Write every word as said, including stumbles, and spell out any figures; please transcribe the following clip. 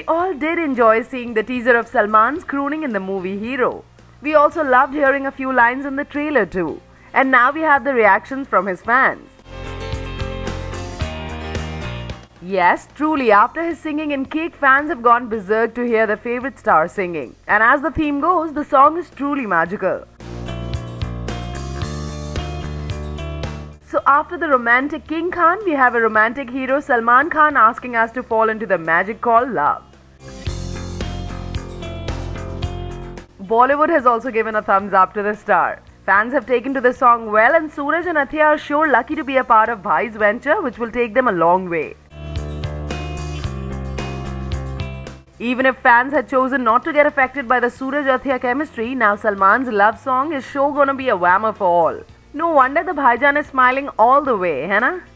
we all did enjoy seeing the teaser of Salman's crooning in the movie Hero. We also loved hearing a few lines in the trailer too. And now we have the reactions from his fans. Yes, truly, after his singing in Kick, fans have gone berserk to hear their favorite star singing. And as the theme goes, the song is truly magical. So after the romantic King Khan, we have a romantic hero Salman Khan asking us to fall into the magic called love. Bollywood has also given a thumbs up to the star. Fans have taken to the song well, and Sooraj and Athiya are sure lucky to be a part of Bhai's venture, which will take them a long way. Even if fans had chosen not to get affected by the Sooraj-Athiya chemistry, now Salman's love song is sure gonna be a whammer for all. No wonder the Bhaijaan is smiling all the way, है ना?